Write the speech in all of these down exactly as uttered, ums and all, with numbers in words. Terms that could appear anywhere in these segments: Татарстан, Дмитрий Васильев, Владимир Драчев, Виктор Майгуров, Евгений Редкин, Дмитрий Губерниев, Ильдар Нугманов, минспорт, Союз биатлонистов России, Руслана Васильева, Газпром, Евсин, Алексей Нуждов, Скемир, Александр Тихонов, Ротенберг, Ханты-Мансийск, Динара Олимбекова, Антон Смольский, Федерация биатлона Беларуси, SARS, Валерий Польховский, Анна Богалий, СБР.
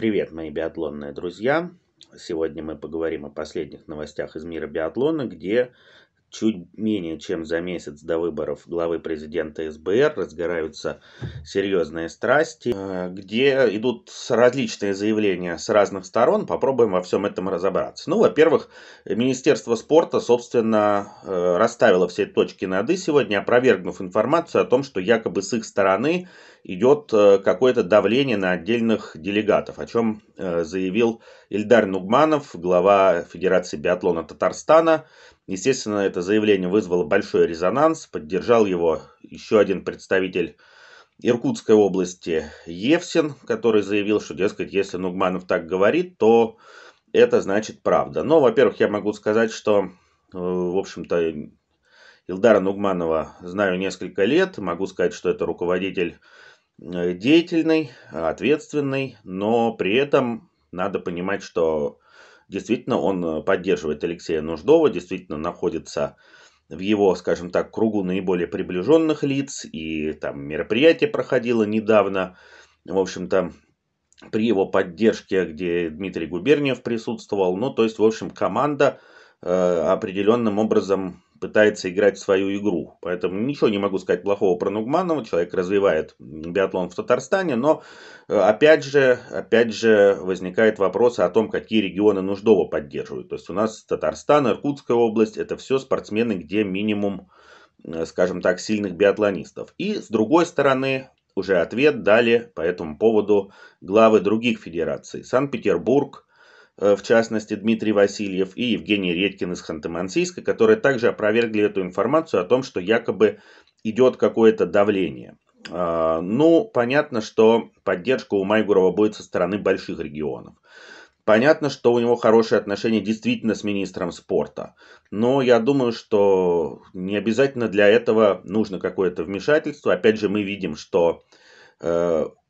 Привет, мои биатлонные друзья! Сегодня мы поговорим о последних новостях из мира биатлона, где чуть менее чем за месяц до выборов главы президента эс бэ эр разгораются серьезные страсти, где идут различные заявления с разных сторон. Попробуем во всем этом разобраться. Ну, во-первых, Министерство спорта, собственно, расставило все точки над «и» сегодня, опровергнув информацию о том, что якобы с их стороны идет какое-то давление на отдельных делегатов, о чем заявил Ильдар Нугманов, глава Федерации биатлона Татарстана. Естественно, это заявление вызвало большой резонанс, поддержал его еще один представитель Иркутской области Евсин, который заявил, что, дескать, если Нугманов так говорит, то это значит правда. Но, во-первых, я могу сказать, что, в общем-то, Ильдара Нугманова знаю несколько лет, могу сказать, что это руководитель деятельный, ответственный, но при этом надо понимать, что действительно, он поддерживает Алексея Нуждова, действительно находится в его, скажем так, кругу наиболее приближенных лиц. И там мероприятие проходило недавно, в общем-то, при его поддержке, где Дмитрий Губерниев присутствовал. Ну, то есть, в общем, команда э, определенным образом пытается играть в свою игру. Поэтому ничего не могу сказать плохого про Нугманова. Человек развивает биатлон в Татарстане. Но опять же, опять же возникает вопрос о том, какие регионы Нуждова поддерживают. То есть у нас Татарстан, Иркутская область. Это все спортсмены, где минимум, скажем так, сильных биатлонистов. И с другой стороны, уже ответ дали по этому поводу главы других федераций. Санкт-Петербург, в частности, Дмитрий Васильев и Евгений Редкин из Ханты-Мансийска, которые также опровергли эту информацию о том, что якобы идет какое-то давление. Ну, понятно, что поддержка у Майгурова будет со стороны больших регионов. Понятно, что у него хорошие отношения действительно с министром спорта. Но я думаю, что не обязательно для этого нужно какое-то вмешательство. Опять же, мы видим, что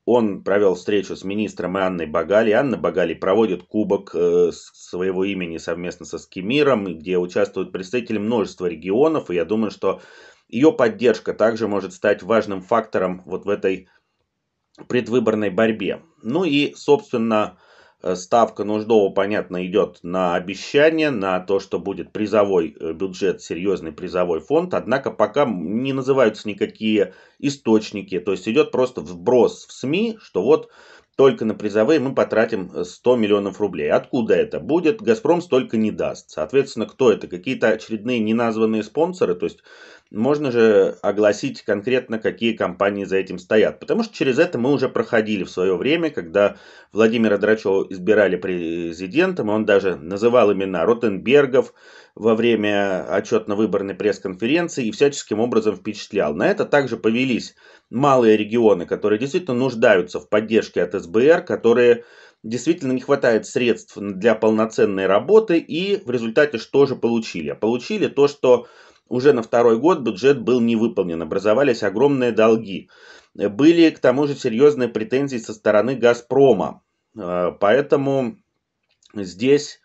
он провел встречу с министром и Анной Богалий. Анна Богалий проводит кубок своего имени совместно со Скемиром, где участвуют представители множества регионов. И я думаю, что ее поддержка также может стать важным фактором вот в этой предвыборной борьбе. Ну и, собственно, ставка Нуждова, понятно, идет на обещание, на то, что будет призовой бюджет, серьезный призовой фонд. Однако пока не называются никакие источники. То есть идет просто вброс в СМИ, что вот только на призовые мы потратим сто миллионов рублей. Откуда это будет? «Газпром» столько не даст. Соответственно, кто это? Какие-то очередные неназванные спонсоры? То есть можно же огласить конкретно, какие компании за этим стоят. Потому что через это мы уже проходили в свое время, когда Владимира Драчева избирали президентом, и он даже называл имена Ротенбергов во время отчетно-выборной пресс-конференции и всяческим образом впечатлял. На это также повелись малые регионы, которые действительно нуждаются в поддержке от эс бэ эр, которые действительно не хватает средств для полноценной работы, и в результате что же получили? Получили то, что уже на второй год бюджет был не выполнен, образовались огромные долги. Были, к тому же, серьезные претензии со стороны «Газпрома». Поэтому здесь,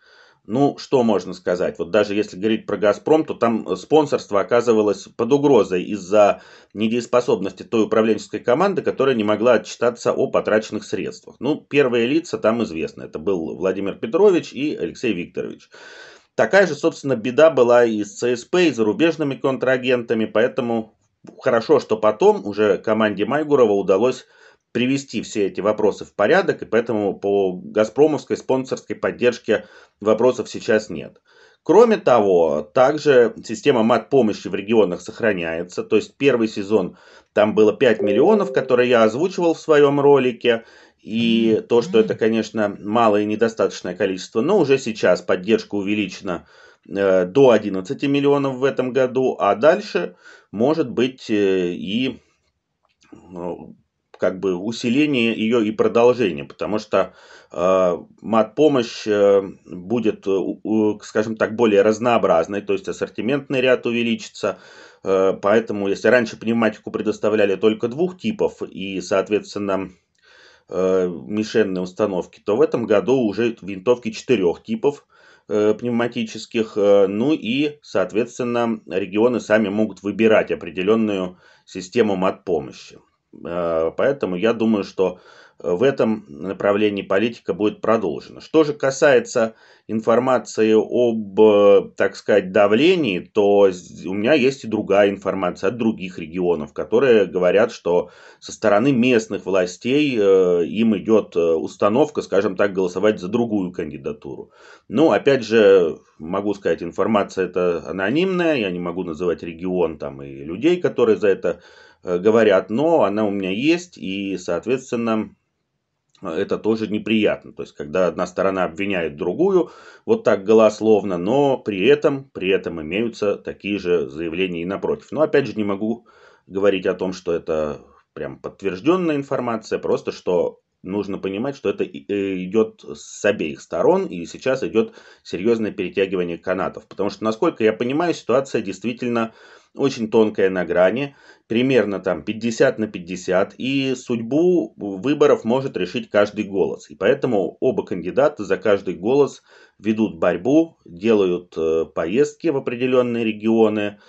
ну, что можно сказать? Вот даже если говорить про «Газпром», то там спонсорство оказывалось под угрозой из-за недееспособности той управленческой команды, которая не могла отчитаться о потраченных средствах. Ну, первые лица там известны. Это был Владимир Петрович и Алексей Викторович. Такая же, собственно, беда была и с цэ эс пэ, и зарубежными контрагентами, поэтому хорошо, что потом уже команде Майгурова удалось привести все эти вопросы в порядок, и поэтому по «Газпромовской» спонсорской поддержке вопросов сейчас нет. Кроме того, также система мат-помощи в регионах сохраняется. То есть первый сезон там было пять миллионов, которые я озвучивал в своем ролике. И то, что это, конечно, малое и недостаточное количество, но уже сейчас поддержка увеличена э, до одиннадцати миллионов в этом году. А дальше может быть э, и э, как бы усиление ее и продолжение, потому что э, мат-помощь э, будет, э, скажем так, более разнообразной, то есть ассортиментный ряд увеличится, э, поэтому если раньше пневматику предоставляли только двух типов и, соответственно, э, мишенные установки, то в этом году уже винтовки четырех типов пневматических, ну и, соответственно, регионы сами могут выбирать определенную систему мат-помощи. Поэтому я думаю, что в этом направлении политика будет продолжена. Что же касается информации об, так сказать, давлении, то у меня есть и другая информация от других регионов, которые говорят, что со стороны местных властей им идет установка, скажем так, голосовать за другую кандидатуру. Ну, опять же, могу сказать, информация эта анонимная, я не могу называть регион там и людей, которые за это говорят, но она у меня есть, и, соответственно, это тоже неприятно. То есть, когда одна сторона обвиняет другую, вот так голословно, но при этом, при этом имеются такие же заявления и напротив. Но, опять же, не могу говорить о том, что это прям подтвержденная информация, просто что нужно понимать, что это идет с обеих сторон, и сейчас идет серьезное перетягивание канатов. Потому что, насколько я понимаю, ситуация действительно очень тонкая на грани, примерно там пятьдесят на пятьдесят, и судьбу выборов может решить каждый голос. И поэтому оба кандидата за каждый голос ведут борьбу, делают поездки в определенные регионы,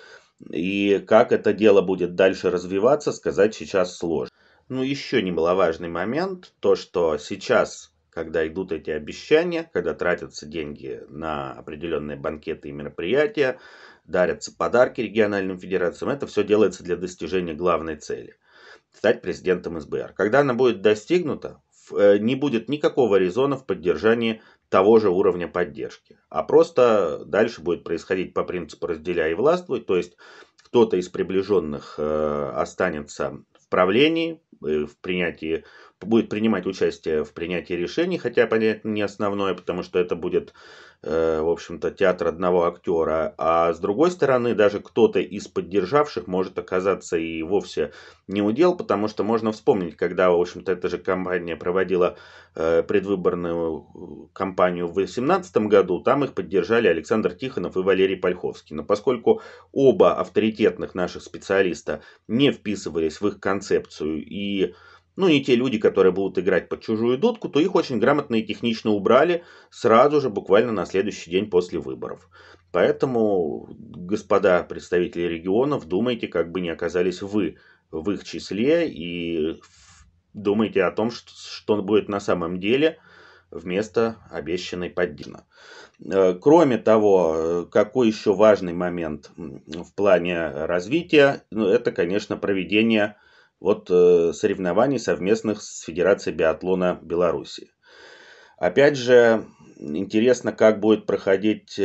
и как это дело будет дальше развиваться, сказать сейчас сложно. Ну, еще немаловажный момент, то, что сейчас, когда идут эти обещания, когда тратятся деньги на определенные банкеты и мероприятия, дарятся подарки региональным федерациям, это все делается для достижения главной цели – стать президентом СБР. Когда она будет достигнута, не будет никакого резона в поддержании того же уровня поддержки, а просто дальше будет происходить по принципу «разделяй и властвуй», то есть кто-то из приближенных останется в правлении, в принятии, будет принимать участие в принятии решений, хотя, понятно, не основное, потому что это будет, э, в общем-то, театр одного актера. А с другой стороны, даже кто-то из поддержавших может оказаться и вовсе не удел, потому что можно вспомнить, когда, в общем-то, эта же компания проводила э, предвыборную кампанию в две тысячи восемнадцатом году, там их поддержали Александр Тихонов и Валерий Польховский. Но поскольку оба авторитетных наших специалиста не вписывались в их концепцию и ну, не те люди, которые будут играть под чужую дудку, то их очень грамотно и технично убрали сразу же, буквально на следующий день после выборов. Поэтому, господа представители регионов, думайте, как бы не оказались вы в их числе, и думайте о том, что, что будет на самом деле вместо обещанной поддержки. Кроме того, какой еще важный момент в плане развития, ну, это, конечно, проведение вот соревнований совместных с Федерацией биатлона Беларуси. Опять же, интересно, как будет проходить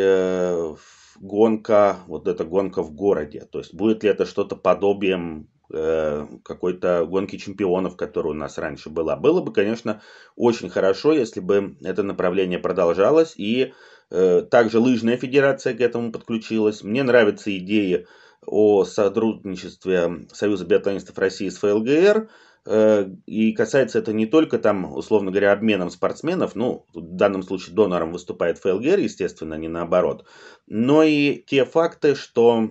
гонка, вот эта гонка в городе. То есть, будет ли это что-то подобием какой-то гонки чемпионов, которая у нас раньше была. Было бы, конечно, очень хорошо, если бы это направление продолжалось. И также лыжная федерация к этому подключилась. Мне нравятся идеи о сотрудничестве Союза биатлонистов России с эф эл гэ эр. И касается это не только там, условно говоря, обменом спортсменов. Ну, в данном случае донором выступает эф эл гэ эр, естественно, не наоборот. Но и те факты, что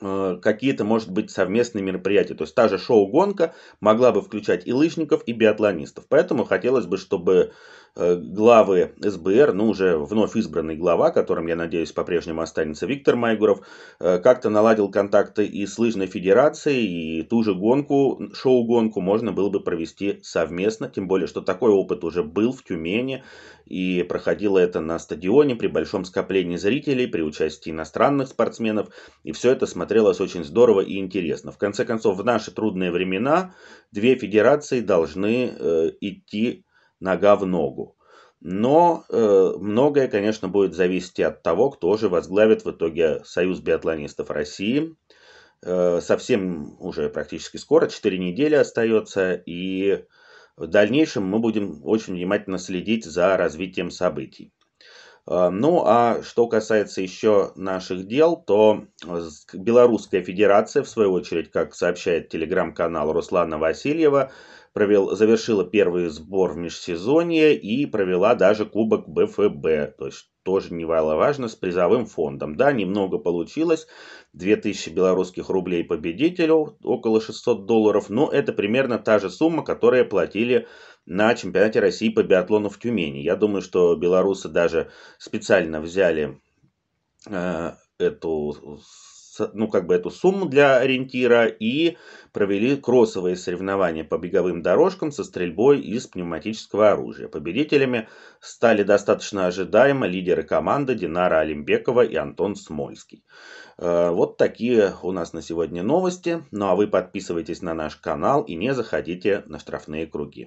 какие-то, может быть, совместные мероприятия. То есть, та же шоу-гонка могла бы включать и лыжников, и биатлонистов. Поэтому хотелось бы, чтобы главы эс бэ эр, ну, уже вновь избранный глава, которым, я надеюсь, по-прежнему останется Виктор Майгуров, как-то наладил контакты и с лыжной федерацией, и ту же гонку, шоу-гонку можно было бы провести совместно, тем более, что такой опыт уже был в Тюмени, и проходило это на стадионе при большом скоплении зрителей, при участии иностранных спортсменов, и все это смотрелось очень здорово и интересно. В конце концов, в наши трудные времена две федерации должны э, идти нога в ногу. Но э, многое, конечно, будет зависеть от того, кто же возглавит в итоге Союз биатлонистов России. Э, совсем уже практически скоро, четыре недели остается, и в дальнейшем мы будем очень внимательно следить за развитием событий. Э, ну, а что касается еще наших дел, то Белорусская Федерация, в свою очередь, как сообщает телеграм-канал Руслана Васильева, Провел, завершила первый сбор в межсезонье и провела даже кубок бэ эф бэ, то есть тоже немаловажно, с призовым фондом. Да, немного получилось, две тысячи белорусских рублей победителю, около шестьсот долларов, но это примерно та же сумма, которую платили на чемпионате России по биатлону в Тюмени. Я думаю, что белорусы даже специально взяли э, эту ну, как бы эту сумму для ориентира и провели кроссовые соревнования по беговым дорожкам со стрельбой из пневматического оружия. Победителями стали достаточно ожидаемо лидеры команды Динара Олимбекова и Антон Смольский. Вот такие у нас на сегодня новости. Ну а вы подписывайтесь на наш канал и не заходите на штрафные круги.